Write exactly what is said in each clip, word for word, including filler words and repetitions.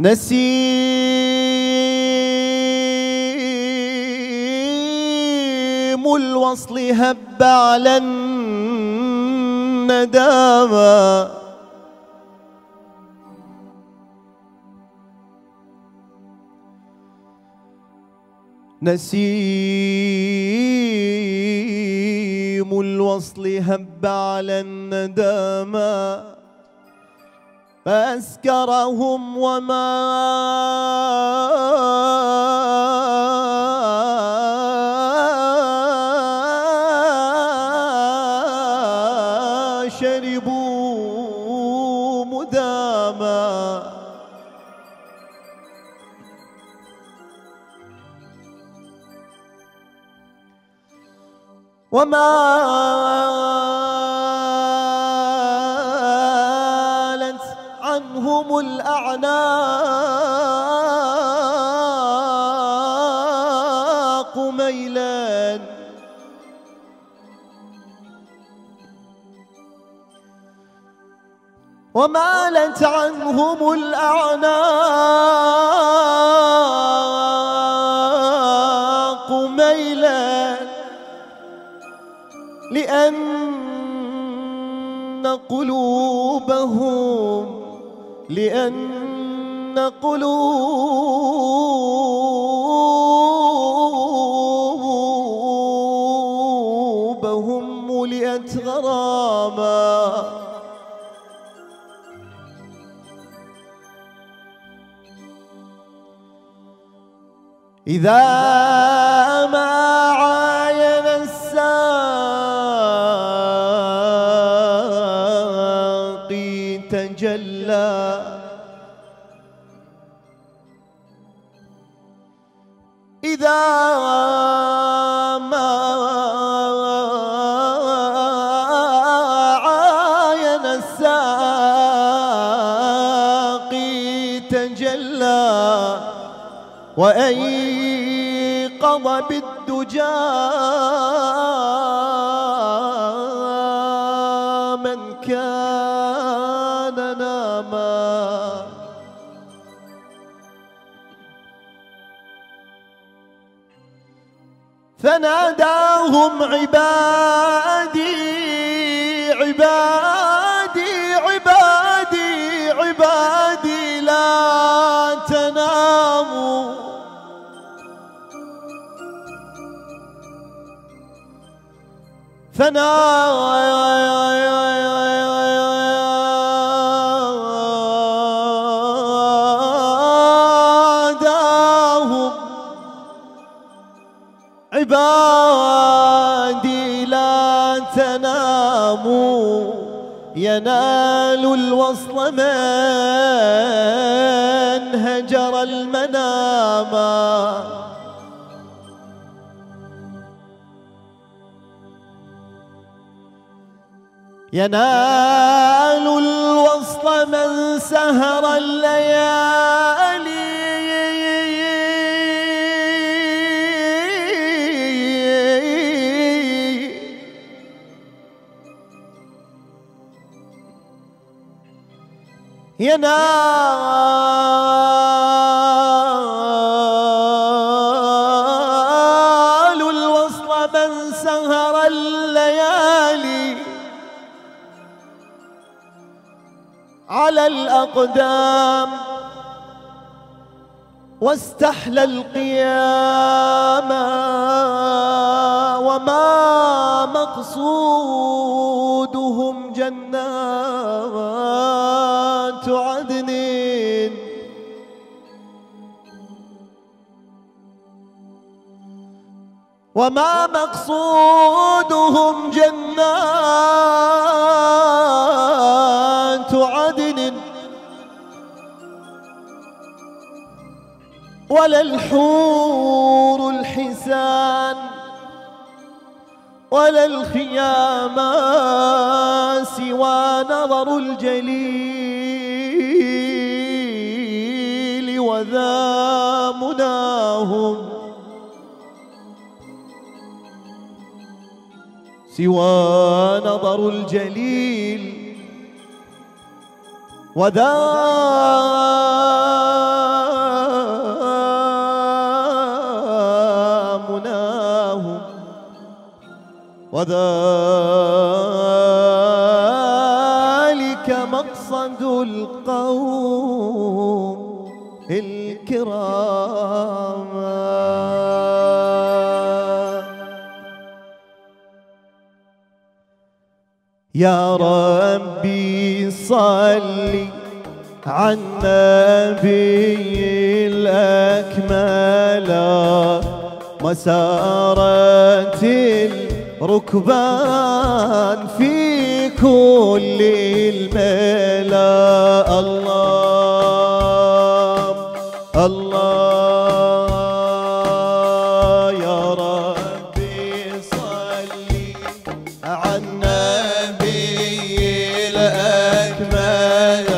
نسيم الوصل هب على الندامى، نسيم الوصل هب على الندامى فأسكرهم وما شربوا مداما. وما هم الأعناق ميلا ومالت عنهم الأعناق ميلا لأن قلوبهم لأن قلوبهم ملئت غراما. إذا ما عاين الساقي تجلى إذا ما عاين الساقي تجلى وأيقظ بالدجى من كان ناما. فناداهم عبادي عبادي عبادي عبادي لا تناموا فناداهم عبادي لا تناموا ينال الوصل من هجر المناما. ينال الوصل من سهر الليالي ينال الوصل من سهر الليالي على الأقدام واستحلى القيام. وما مقصودهم جنات عدن وما مقصودهم جنات عدن ولا الحور الحسان ولا الخيام سوى نظر الجليل وذا مناهم سوى نظر الجليل وذا وذلك مقصد القوم الكرام. يا ربي صلِّ عن النبي الأكمل مسارات الركبان في كل الملا. الله الله يا ربي صلِّ عن النبي الأكمل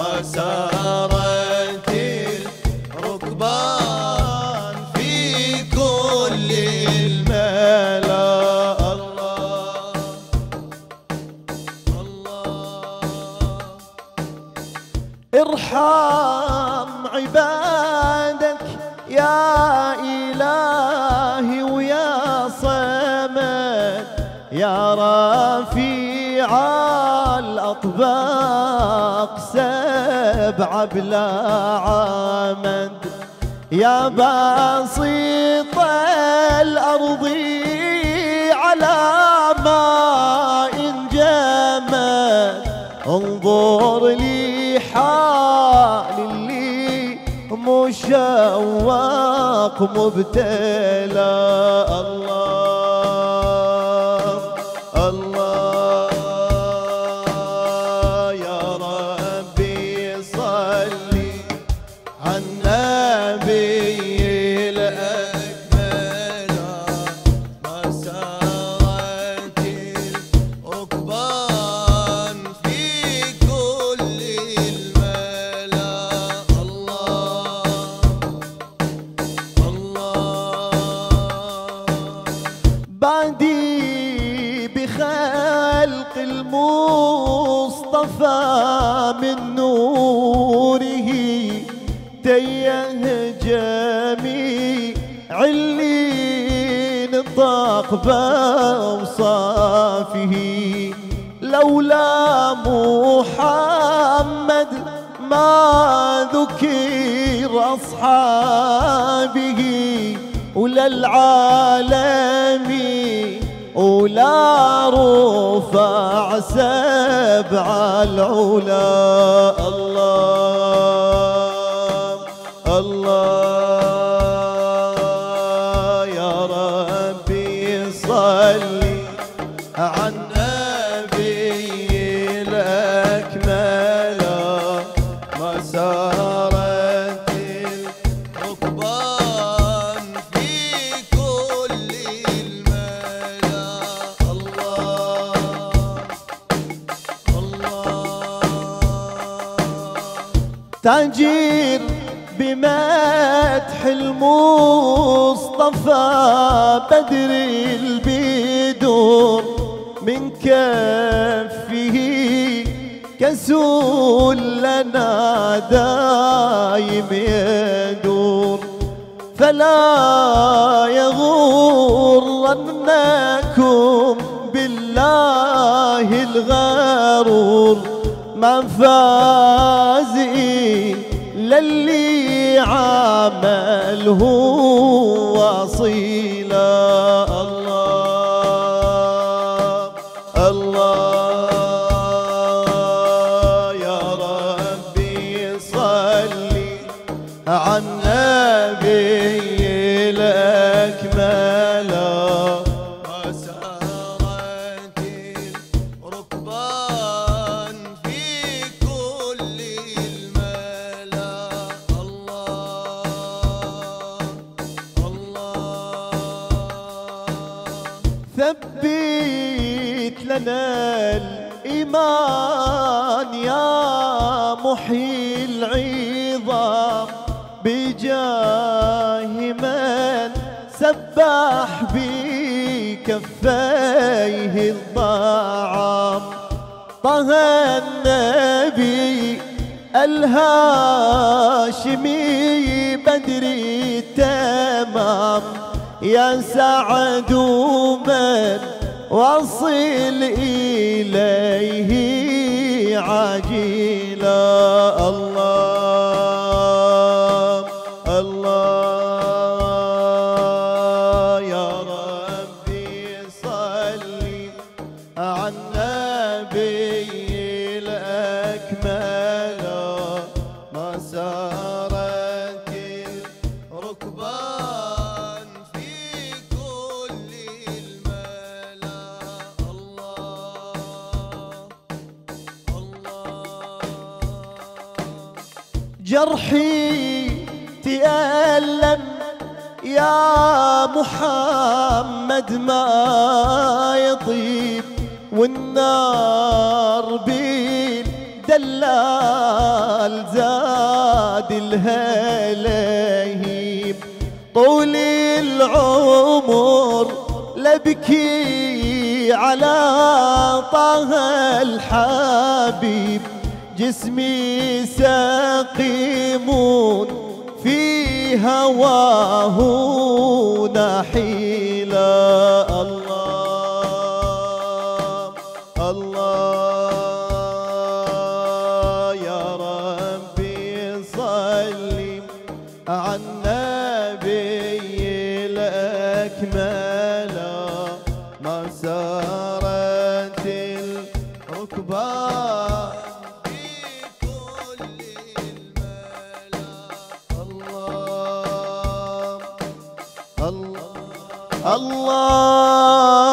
مسارات الركبان ارحم عبادك يا إلهي ويا صمد يا رفيع الأطباق سبع بلا عمد يا بسيط الأرض على ماء جمد انظر لي حال اللي مشوق مبتلى. الله الله يا ربي صلِّ عن النبي الأكمل مسارات الركبان بعدي بخلق المصطفى من نوره تيه جميع اللين انطاق بأوصافه لولا محمد ما ذكر أصحابه ولا العالمين ولا رفع سبع العلا. الله الله يا ربي صلِّ عن النبي الأكمل مسارات الركبان تجير بمدح المصطفى بدر البدور من كفه كسول لنا دايم يدور فلا يغرنكم بالله الغرور من فاز للي عمله وصيلا. الله الله يا ربي صلِّ عن النبي الأكمل مسارات الركبان في كل ثبِّت لنا الإيمان يا محيي العظام بجاه من سبح بكفيه الضعام طه النبي الهاشمي بدري التمام يسعد من وصل إليه عاجلا. الله الله يا ربي صل على النبي الأكمل مسارك الركبان في كل الملا. الله الله جرحي تألم يا محمد ما يطيب والنار بين دلال زاد الهلاهيب. طول العمر لبكي على طه الحبيب جسمي سقيم في هواه نحيلا. الله الله يا ربي صل على النبي الأكمل مسارة الركبان في كل الملا. الله الله الله